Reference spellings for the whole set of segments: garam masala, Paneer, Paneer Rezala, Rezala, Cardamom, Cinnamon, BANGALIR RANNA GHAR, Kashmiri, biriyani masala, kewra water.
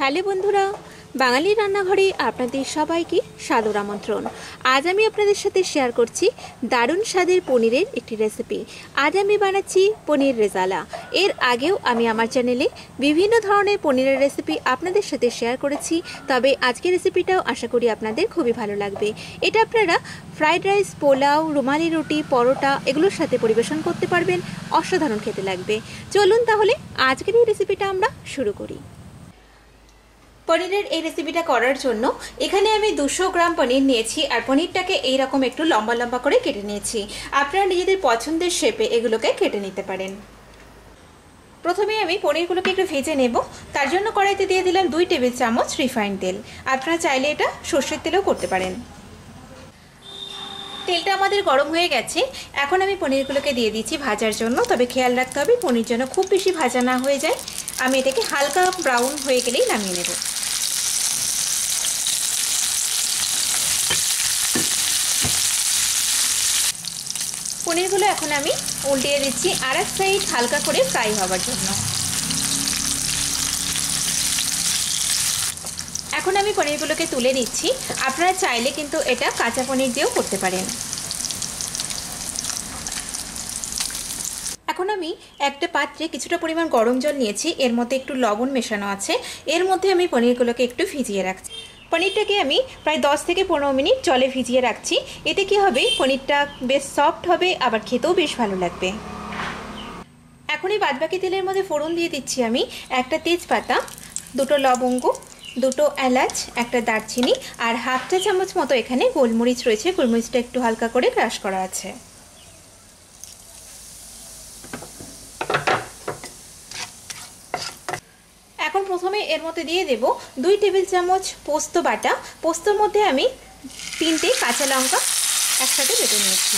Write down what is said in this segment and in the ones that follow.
Hello बंधुरा बांगालिर रान्नाघरे आपनादेर सबाइके सादर आमंत्रण। आज आमी आपनादेर साथे शेयर करछि दारुण स्वादेर पनीरेर एकटी रेसिपि। आज आमी बानाच्छि पनीर रेजाला। एर आगेओ आमी आमार चैनेले विभिन्न धरनेर पनीरेर रेसिपि आपनादेर साथे शेयर करेछि, तबे आजकेर रेसिपिटाओ आशा करी आपनादेर खूबई भालो लागबे। एटा आपनारा फ्राइड राइस, पोलाओ, रुमाली रुटी, परोटा एगुलोर साथे परिवेशन करते पारबेन, असाधारण खेते लागबे। चलुन ताहले आजकेर एई रेसिपिटा आमरा शुरू करी। पनीर रेसिपिटा करार जोन्नो एखाने आमी 200 ग्राम पनीर नियेछि और पनीरटाके एई रकम एकटु लम्बा लम्बा करे केटे नियेछि। आपनारा निजेदेर पछंदेर शेपे एगुलोके केटे निते पारेन। प्रथमे आमी पनीरगुलोके एकटु भेजे नेब। तार जोन्नो कड़ाइते दिये दिलाम 2 टेबिल चामच रिफाइंड तेल। आपनारा चाइले एटा सर्षेर तेलेओ करते पारेन। तेलटा आमादेर गरम हये गेछे। एखन आमी पनीरगुलोके दिये दिच्छि भाजार जोन्नो, तबे खेयाल राखते हबे पनीर जेन खूब बेशी भाजा ना हये जाय। आमी एटाके हालका ब्राउन हये गेलेই नामिয়ে নেব। पनीरगुलो एखन आमी उल्टिয়ে দিচ্ছি আর এক সাইড হালকা করে ফ্রাই হওয়ার জন্য। এখন আমি পনিরগুলোকে তুলে নিচ্ছি। আপনারা চাইলে কিন্তু এটা কাঁচা পনির দিয়েও করতে পারেন। এখন আমি একটা পাত্রে কিছুটা পরিমাণ গরম জল নিয়েছি। এর মধ্যে একটু লবণ মেশানো আছে। এর মধ্যে আমি পনিরগুলোকে একটু ভিজিয়ে রাখছি। पनीरटाके आमी प्राय 10 থেকে 15 मिनट जले भिजिए रखी। एते कि होबे पनीरटा बेश सफ्ट होबे, आबार खेतेओ बेश भालो लागबे। एखोन एई बादबाकी तेलेर मध्ये फोड़न दिए दिच्छि आमी एकटा तेजपाता, दुटो लवंग, दुटो एलाच, एकटा दारचिनी और हाफ चा चामच मतो एखाने गोलमरिच रयेछे। गोलमरिचटा एकटु हालका करे क्रश करा आछे। प्रथमे एर मध्य दिए देव 2 टेबिल चामच पोस्तो बाटा। पोस्तर मध्य आमी 3টে কাঁচা লঙ্কা একসাথে বেটে নিয়েছি।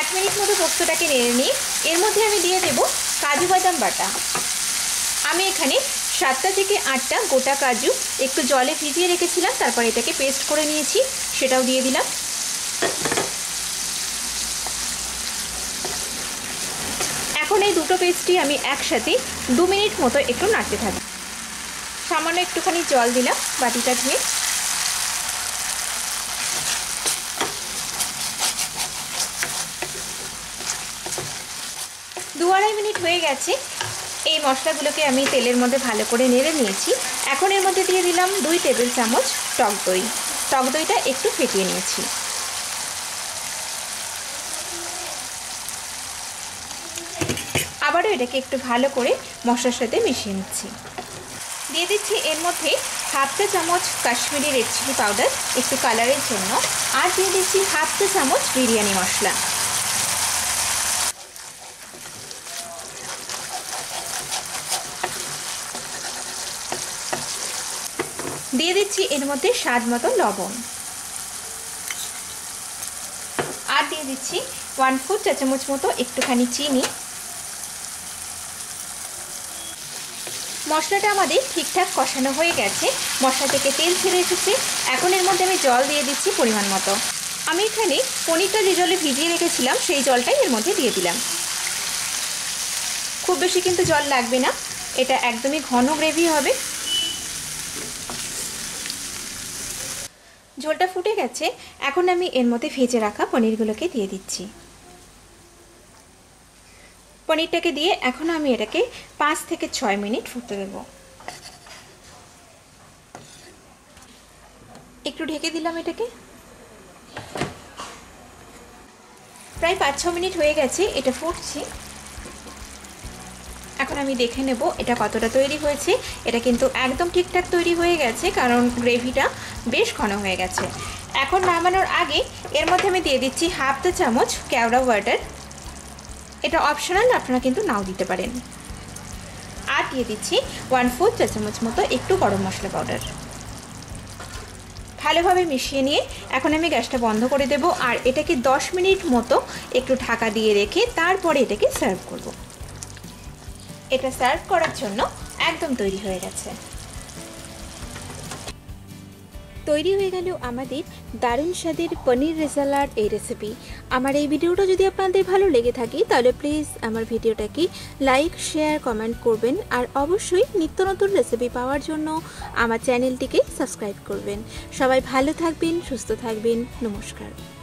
1 মিনিট মতো পোস্তটাকে নেড়ে নিই। এর মধ্যে আমি দিয়ে দেব কাজু বাদাম বাটা। আমি এখানে 7টা থেকে 8টা গোটা কাজু একটু জলে ভিজিয়ে রেখেছিলাম, তারপর এটাকে পেস্ট করে নিয়েছি, সেটাও দিয়ে দিলাম। এখন এই দুটো পেস্টটি আমি একসাথে 2 মিনিট মতো একটু নাড়তে থাকি। সামান্য একটুখানি জল দিলাম বাটিটা ধুয়ে। আড়াই মিনিট হয়ে গেছে। এই মশলাগুলোকে আমি তেলের মধ্যে ভালো করে নেড়ে নিয়েছি। এখন এর মধ্যে দিয়ে দিলাম 2 টেবিল চামচ টক দই। টক দইটা একটু ফেটিয়ে নিয়েছি। আবারও এটাকে একটু ভালো করে মশলার সাথে মিশিয়ে নিচ্ছি। দিয়ে দিচ্ছি এর মধ্যে হাফ চা চামচ কাশ্মীরি রেড চিলি পাউডার একটু কালারের জন্য, আর দিয়ে দিচ্ছি হাফ চা চামচ বিরিয়ানি মশলা। দিয়ে দিচ্ছি এর মধ্যে স্বাদ মতো লবণ। আর দিয়ে দিচ্ছি 1/4 চা চামচ মতো একটুখানি চিনি। মশলাটা আমাদের ঠিকঠাক কষানো হয়ে গেছে। মশলা থেকে তেল ছেড়ে এসেছে। এখন এর মধ্যে আমি জল দিয়ে দিচ্ছি পরিমাণ মতো। আমি এখানে পনিরটা যে জলে ভিজিয়ে রেখেছিলাম সেই জলটাই এর মধ্যে দিয়ে দিলাম। খুব বেশি কিন্তু জল লাগবে না, এটা একদমই ঘন গ্রেভি হবে। ঝোলটা ফুটে গেছে। এখন আমি এর মধ্যে ভেজে রাখা পনিরগুলোকে দিয়ে দিচ্ছি। পনিরটাকে দিয়ে এখন আমি এটাকে 5 থেকে 6 মিনিট ফুটতে দেব। একটু ঢেকে দিলাম এটাকে। প্রায় 5-6 মিনিট হয়ে গেছে এটা ফুটছে। এখন আমি দেখে নেব এটা কতটা তৈরি হয়েছে। এটা কিন্তু একদম ঠিকঠাক তৈরি হয়ে গেছে, কারণ গ্রেভিটা বেশ ঘন হয়ে গেছে। এখন নামানোর আগে এর মধ্যে আমি দিয়ে দিচ্ছি হাফ চা চামচ কেওড়া ওয়াটার। এটা অপশনাল, আপনারা কিন্তু নাও দিতে পারেন। আর দিয়ে দিচ্ছি 1/4 চা চামচ মতো একটু গরম মশলা পাউডার। ভালোভাবে মিশিয়ে নিয়ে এখন আমি গ্যাসটা বন্ধ করে দেব আর এটাকে 10 মিনিট মতো একটু ঢাকা দিয়ে রেখে তারপরে এটাকে সার্ভ করব। এটা সার্ভ করার জন্য একদম তৈরি হয়ে গেছে। তৈরি হয়ে গেল আমাদের দারুণ স্বাদের পনির রেজালার এই রেসিপি। আমার এই ভিডিওটা যদি আপনাদের ভালো লেগে থাকে তাহলে প্লিজ আমার ভিডিওটাকে লাইক শেয়ার কমেন্ট করবেন আর অবশ্যই নিত্য নতুন রেসিপি পাওয়ার জন্য আমার চ্যানেলটিকে সাবস্ক্রাইব করবেন। সবাই ভালো থাকবেন, সুস্থ থাকবেন। নমস্কার।